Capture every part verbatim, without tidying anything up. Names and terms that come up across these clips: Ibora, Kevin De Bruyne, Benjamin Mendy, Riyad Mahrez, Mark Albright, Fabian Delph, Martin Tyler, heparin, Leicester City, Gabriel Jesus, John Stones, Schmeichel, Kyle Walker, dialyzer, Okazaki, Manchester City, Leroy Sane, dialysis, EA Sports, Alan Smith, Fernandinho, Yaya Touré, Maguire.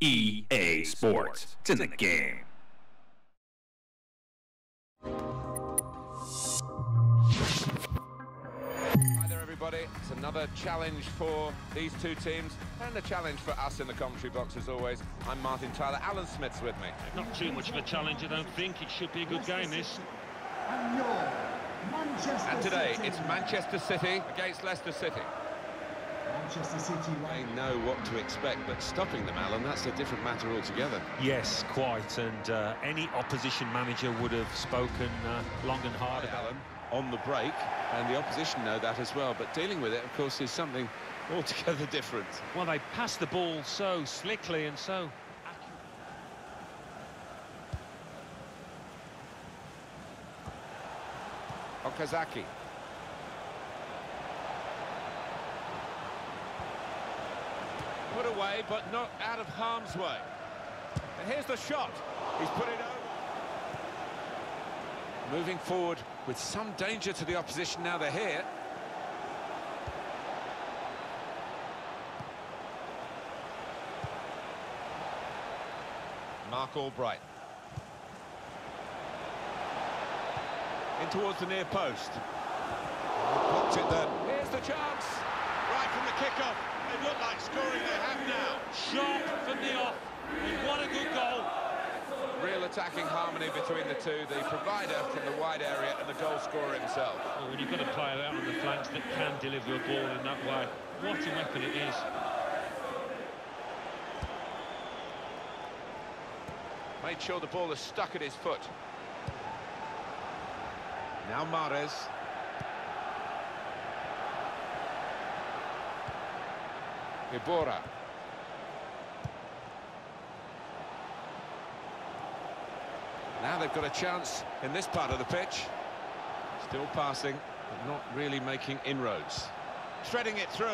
E A Sports. It's in the game. Hi there, everybody. It's another challenge for these two teams and a challenge for us in the commentary box, as always. I'm Martin Tyler. Alan Smith's with me. Not too much of a challenge, I don't think. It should be a good game, this. And your Manchester and today, City. It's Manchester City against Leicester City. Manchester City. They know what to expect, but stopping them, Alan, that's a different matter altogether. Yes, quite, and uh, any opposition manager would have spoken uh, long and hard about Alan on the break, and the opposition know that as well, but dealing with it, of course, is something altogether different. Well, they pass the ball so slickly and so... Okazaki. Put away, but not out of harm's way. And here's the shot. He's put it over. Moving forward with some danger to the opposition. Now they're here. Mark Albright. In towards the near post. Blocked it then. Here's the chance. Right from the kickoff. They look like scoring, they have now. Shot from the off. And what a good goal. Real attacking harmony between the two. The provider from the wide area and the goal scorer himself. Well, when you've got a player out on the flanks that can deliver a ball in that way, what a weapon it is. Made sure the ball is stuck at his foot. Now Mahrez. Ibora. Now they've got a chance in this part of the pitch. Still passing, but not really making inroads. Threading it through.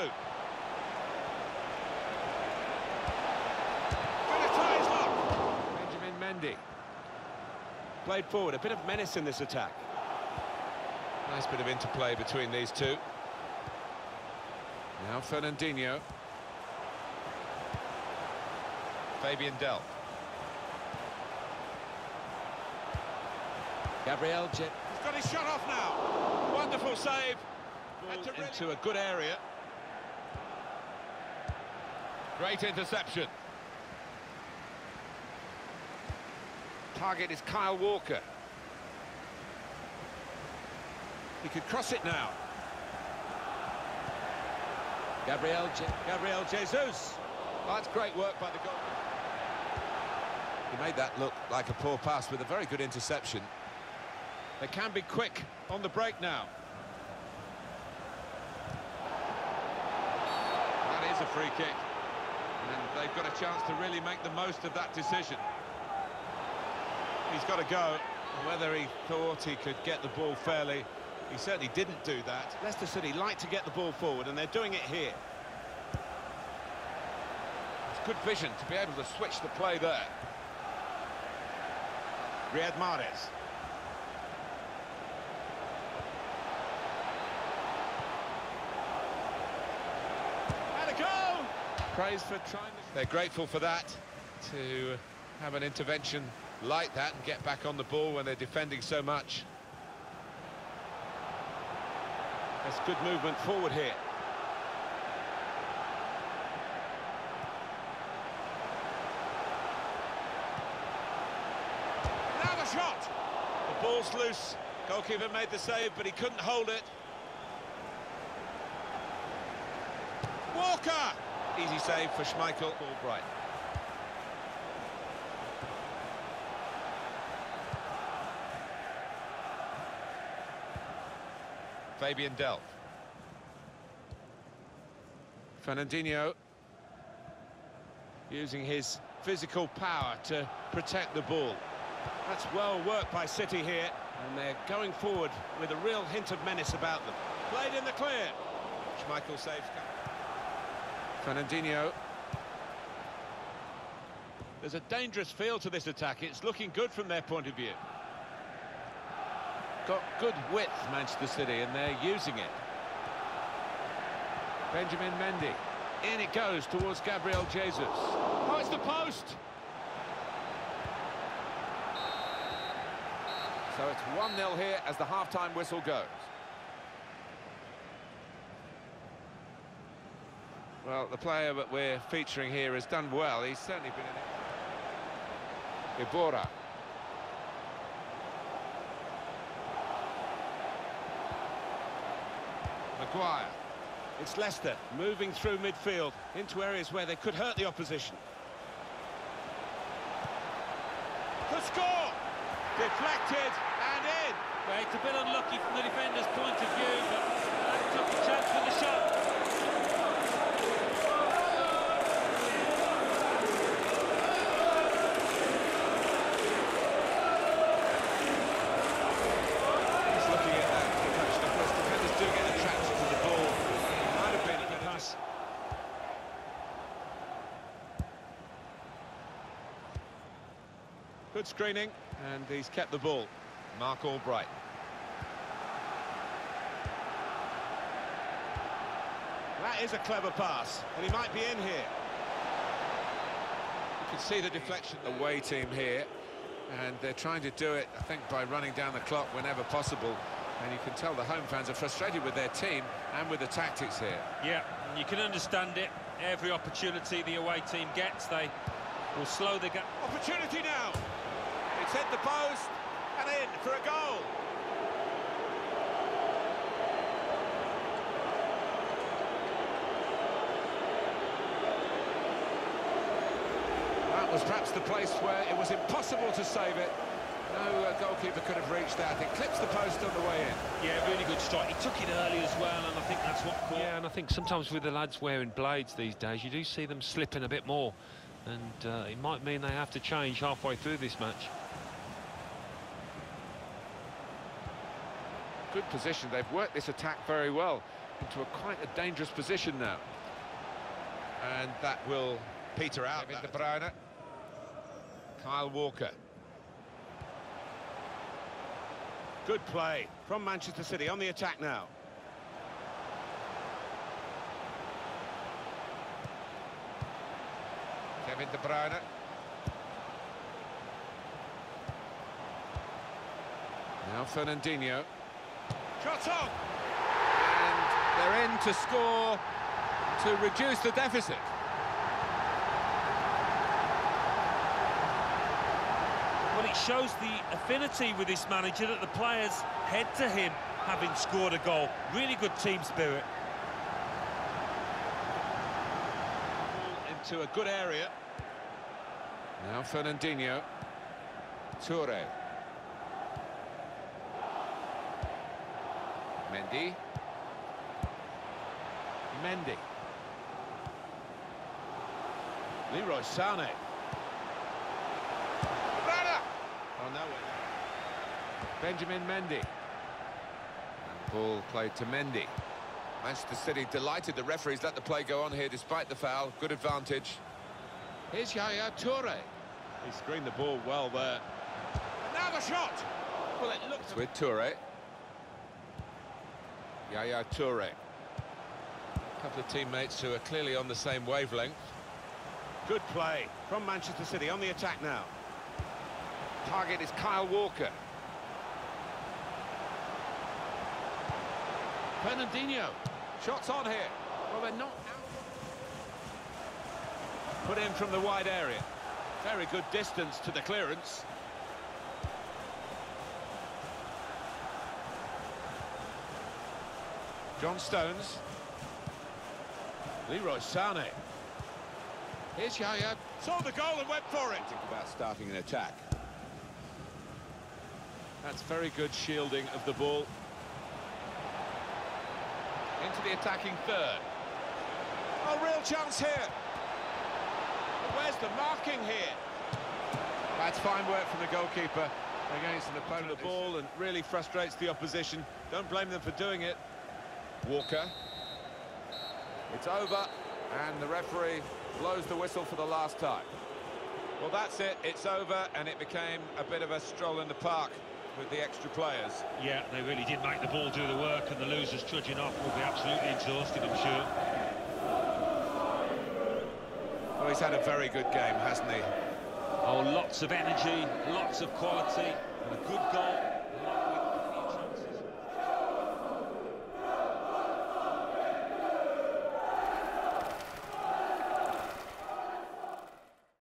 Benjamin Mendy. Played forward, a bit of menace in this attack. Nice bit of interplay between these two. Now Fernandinho. Fabian Delph. Gabriel Jesus. He's got his shot off now. Wonderful save. Ball into a good area. Great interception. Target is Kyle Walker. He could cross it now. Gabriel, Je Gabriel Jesus. Well, that's great work by the goalkeeper. He made that look like a poor pass with a very good interception. They can be quick on the break now. That is a free kick. And they've got a chance to really make the most of that decision. He's got to go. Whether he thought he could get the ball fairly... He certainly didn't do that. Leicester City like to get the ball forward, and they're doing it here. It's good vision to be able to switch the play there. Riyad Mahrez. And a goal! Praise for trying to... They're grateful for that, to have an intervention like that and get back on the ball when they're defending so much. That's good movement forward here. Now the shot! The ball's loose. Goalkeeper made the save, but he couldn't hold it. Walker! Easy save for Schmeichel. Albright. Fabian Delph. Fernandinho using his physical power to protect the ball. That's well worked by City here, and they're going forward with a real hint of menace about them. Played in the clear. Schmeichel saves. Fernandinho. There's a dangerous feel to this attack. It's looking good from their point of view. Got good width, Manchester City, and they're using it. Benjamin Mendy. In it goes towards Gabriel Jesus. Oh, hits the post. So it's one nil here as the half-time whistle goes. Well, the player that we're featuring here has done well. He's certainly been in it. Ibora. Maguire. It's Leicester moving through midfield into areas where they could hurt the opposition. The score! Deflected and in. Well, it's a bit unlucky from the defender's point of view, but that took a chance for the shot. He's looking at that catch. The first defenders do get attracted to the ball. It might have been a pass. Good screening. And he's kept the ball. Mark Albright. That is a clever pass, and he might be in here. You can see the deflection. The away team here, and they're trying to do it, I think, by running down the clock whenever possible. And you can tell the home fans are frustrated with their team and with the tactics here. Yeah, you can understand it. Every opportunity the away team gets, they will slow the gap. Opportunity now. It's hit the post and in for a goal. That was perhaps the place where it was impossible to save it. No uh, goalkeeper could have reached that. It clips the post on the way in. Yeah, really good strike. He took it early as well, and I think that's what caught. Yeah, and I think sometimes with the lads wearing blades these days, you do see them slipping a bit more. And uh, it might mean they have to change halfway through this match. Good position. They've worked this attack very well into a quite a dangerous position now. And that will peter out. Kevin De Bruyne. Kyle Walker. Good play from Manchester City on the attack now. Kevin De Bruyne. Now Fernandinho. Shot on! And they're in to score to reduce the deficit. Well, it shows the affinity with this manager that the players head to him having scored a goal. Really good team spirit. To a good area. Now Fernandinho. Touré. Mendy. Mendy. Leroy Sane. Banner! Oh, no way. Benjamin Mendy. And ball played to Mendy. Manchester City delighted the referees let the play go on here despite the foul. Good advantage. Here's Yaya Touré. He screened the ball well there. Now the shot! Well, it looked with Touré. Yaya Touré. A couple of teammates who are clearly on the same wavelength. Good play from Manchester City on the attack now. Target is Kyle Walker. Fernandinho. Shots on here. Well, they're not out. Put in from the wide area. Very good distance to the clearance. John Stones. Leroy Sane. Here's Yaya. Saw the goal and went for it. Think about starting an attack. That's very good shielding of the ball. Into the attacking third. A real chance here. But where's the marking here? That's fine work from the goalkeeper against an opponent. The ball and really frustrates the opposition. Don't blame them for doing it. Walker. It's over, and the referee blows the whistle for the last time. Well, that's it. It's over, and it became a bit of a stroll in the park. With the extra players. Yeah, they really did make the ball do the work, and the losers trudging off will be absolutely exhausted, I'm sure. Well, he's had a very good game, hasn't he? Oh, lots of energy, lots of quality, and a good goal.